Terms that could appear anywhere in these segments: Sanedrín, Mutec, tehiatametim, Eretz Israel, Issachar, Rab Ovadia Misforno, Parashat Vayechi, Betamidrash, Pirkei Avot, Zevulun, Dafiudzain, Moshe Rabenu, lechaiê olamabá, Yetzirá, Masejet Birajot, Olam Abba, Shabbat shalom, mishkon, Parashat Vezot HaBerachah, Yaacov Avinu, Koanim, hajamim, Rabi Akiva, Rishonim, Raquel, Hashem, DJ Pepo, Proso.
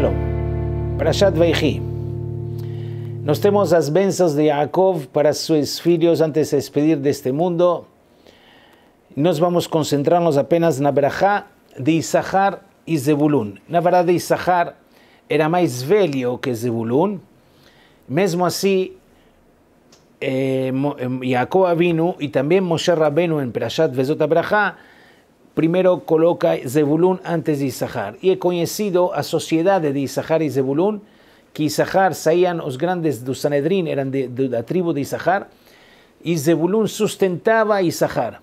Shalom. Parashat Vayechi. Nos temos as bênçãos de Yaacov para seus filhos antes de se despedir deste mundo. Nós vamos concentrar-nos apenas na Berajá de Issachar e Zevulun. Na verdade, Issachar era mais velho que Zevulun. Mesmo assim, Yaacov Avinu e também Moshe Rabenu em Parashat Vezot HaBerachah primeiro coloca Zevulun antes de Issachar. E é conhecido a sociedade de Issachar e Zevulun, que Issachar saíam os grandes do Sanedrín, eram da tribo de Issachar, e Zevulun sustentaba Issachar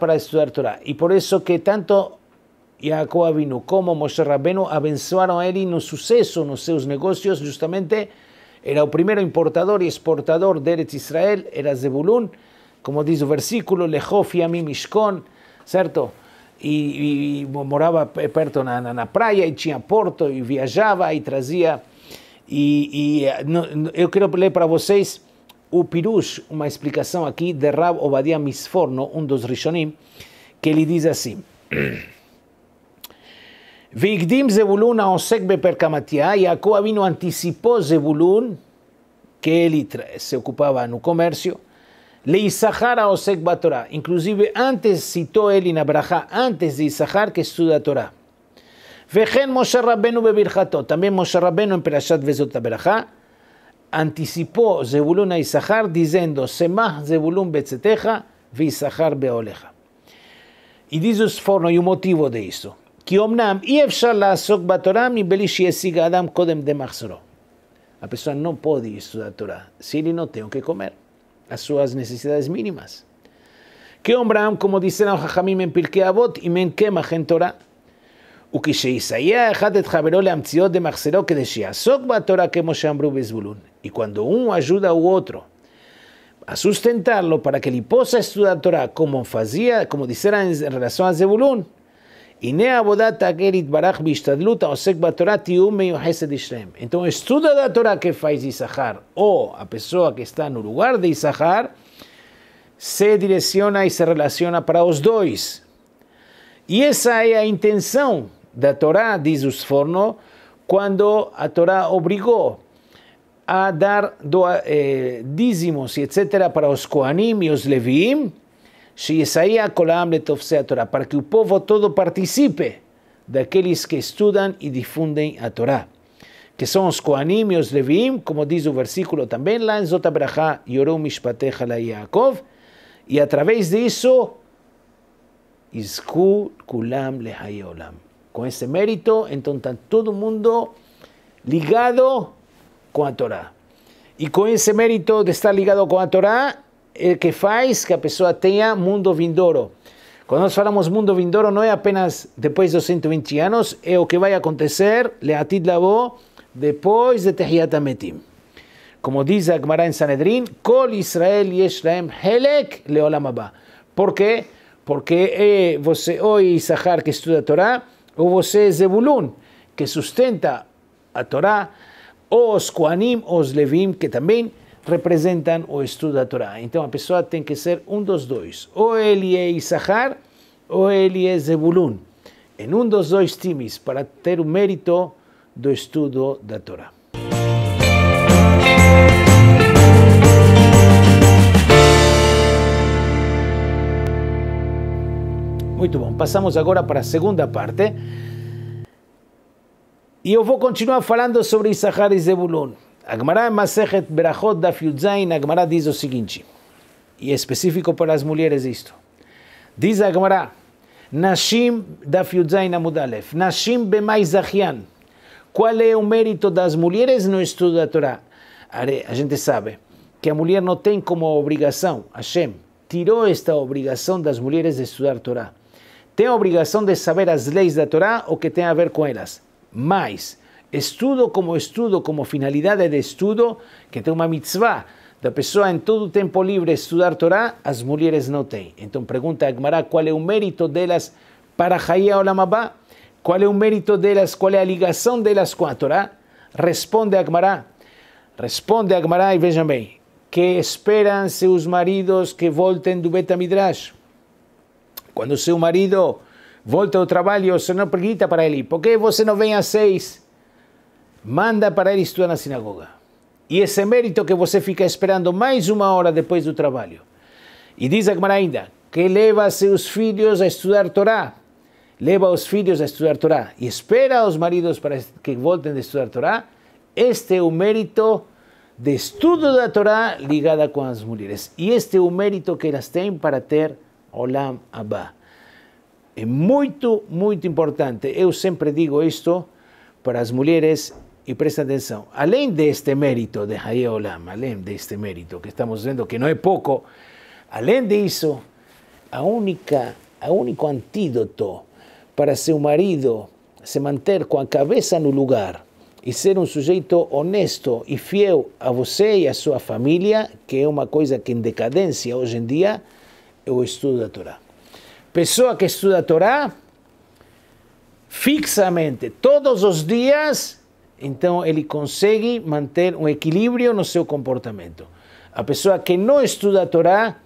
para estudar Torá. E por isso que tanto Yaacov Avinu como Moshe Rabenu abençoaram a ele no sucesso nos seus negócios. Justamente era o primeiro importador e exportador de Eretz Israel, era Zevulun, como diz o versículo, Lejofi mishkon, certo? E morava perto na praia, e tinha porto, e viajava, e trazia. Eu quero ler para vocês o Pirush, uma explicação aqui de Rab Ovadia Misforno, um dos Rishonim, que ele diz assim: Vigdim Zevulun aosek beperkamatia. Yaacov Avinu anticipou Zevulun, que ele se ocupava no comércio, le Issachar aosek batorá. Inclusive antes citou ele na Berajá, antes de Issachar, que estuda a Torá. Vejen Moshe Rabenu bebirjato. Também Moshe Rabenu em Parashat Vezot HaBerachah anticipou Zevulun a Issachar, dizendo: Semah Zevulun betzeteja, ve Issachar beoleja. E diz o Sforno, e o motivo de isso. A pessoa não pode estudar a Torá se ele não tem o que comer, as suas necessidades mínimas. Que Omram, como disseram os hajamim em Pirkei Avot, e men kemach em Torá, o que Sheisaiah echad et chaveró leamtziot de machzero que she'asok ba'Torá kemo she'amru beZevulun. E quando um ajuda o outro a sustentá-lo para que ele possa estudar a Torá, como fazia, como disseram em relação a Zevulun, então, estuda da Torá que faz Issachar, ou a pessoa que está no lugar de Issachar, se direciona e se relaciona para os dois. E essa é a intenção da Torá, diz o Sforno, quando a Torá obrigou a dar dízimos, etc., para os Koanim e os Leviim, para que o povo todo participe daqueles que estudam e difundem a Torá, que são os Koanim e os Leviim, como diz o versículo também lá em Zot HaBerachah, Yoru Mishpatecha la Yaakov, e através disso, Izku Kulam lechaiê olamabá. Com esse mérito, então está todo mundo ligado com a Torá. E com esse mérito de estar ligado com a Torá, é que faz que a pessoa tenha mundo vindouro. Quando nós falamos mundo vindouro, não é apenas depois dos 120 anos, é o que vai acontecer, leatid labo, depois de tehiatametim. Como diz a Gemara em Sanedrín, Kol Israel yesh lahem helek le Olam Abba. Por quê? Porque você ou Issachar, que estuda a Torá, ou você Zevulun, que sustenta a Torá, ou os Koanim, ou os Leviim, que também representam o estudo da Torá. Então a pessoa tem que ser um dos dois. Ou ele é Issachar, ou ele é Zevulun. Em um dos dois times, para ter o mérito do estudo da Torá. Muito bom. Passamos agora para a segunda parte. E eu vou continuar falando sobre Issachar e Zevulun. A Gemara em Masejet Birajot, Dafiudzain, a Gemara diz o seguinte, e é específico para as mulheres isto. Diz a Gemara, Nashim, Dafiudzain Amudalef, Nashim bemai zahian. Qual é o mérito das mulheres no estudo da Torá? A gente sabe que a mulher não tem como obrigação, Hashem tirou esta obrigação das mulheres de estudar Torá. Tem a obrigação de saber as leis da Torá, o que tem a ver com elas. Mas estudo como finalidade de estudo, que tem uma mitzvah, da pessoa em todo o tempo livre estudar Torá, as mulheres não têm. Então pergunta a Gemara qual é o mérito delas para hajamim olamabá, qual é o mérito delas, qual é a ligação delas com a Torá. Responde a Gemara e vejam bem, que esperam seus maridos que voltem do Betamidrash. Quando seu marido volta ao trabalho, o Senhor pergunta para ele, por que você não vem às 6? Manda para ele estudar na sinagoga. E esse mérito que você fica esperando mais uma hora depois do trabalho. E diz a Gemara ainda, que leva seus filhos a estudar Torá. Leva os filhos a estudar Torá e espera os maridos para que voltem de estudar Torá. Este é o mérito de estudo da Torá ligada com as mulheres. E este é o mérito que elas têm para ter Olam Abba. É muito, muito importante. Eu sempre digo isto para as mulheres e presta atenção. Além deste mérito de Haye Olam, além deste mérito que estamos vendo que não é pouco, além disso, o único antídoto para seu marido se manter com a cabeça no lugar e ser um sujeito honesto e fiel a você e a sua família, que é uma coisa que em decadência hoje em dia, é o estudo da Torá. Pessoa que estuda a Torá fixamente, todos os dias, então ele consegue manter um equilíbrio no seu comportamento. A pessoa que não estuda a Torá,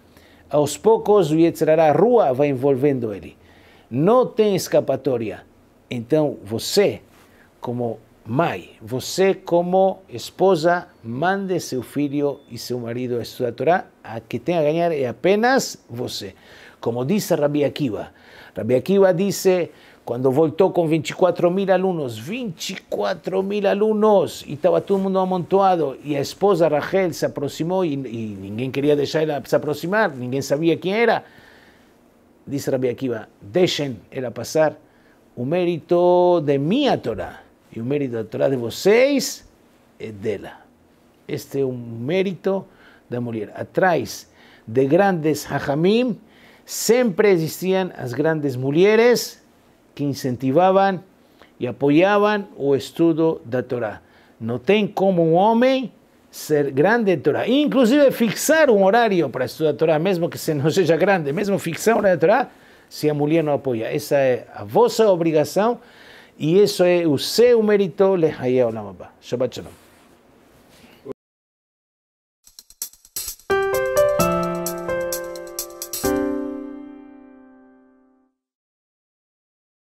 aos poucos o Yetzirá, a rua vai envolvendo ele. Não tem escapatória. Então você, como mãe, você como esposa, mande seu filho e seu marido a estudar a Torá. A que tem a ganhar é apenas você. Como diz Rabi Akiva. Rabi Akiva disse, quando voltou com 24.000 alunos, 24.000 alunos, e estava todo mundo amontoado, e a esposa Raquel se aproximou, e ninguém queria deixar ela se aproximar, ninguém sabia quem era. Diz Rabi Akiva, deixem ela passar. O mérito de minha Torá e o mérito da Torá de vocês é dela. Este é um mérito da mulher. Atrás de grandes hajamim, sempre existiam as grandes mulheres que incentivavam e apoiavam o estudo da Torá. Não tem como um homem ser grande em Torá, inclusive fixar um horário para estudar a Torá, mesmo que não seja grande, mesmo fixar um horário da Torá, se a mulher não apoia. Essa é a vossa obrigação e isso é o seu mérito, lechaiê olamabá. Shabbat shalom.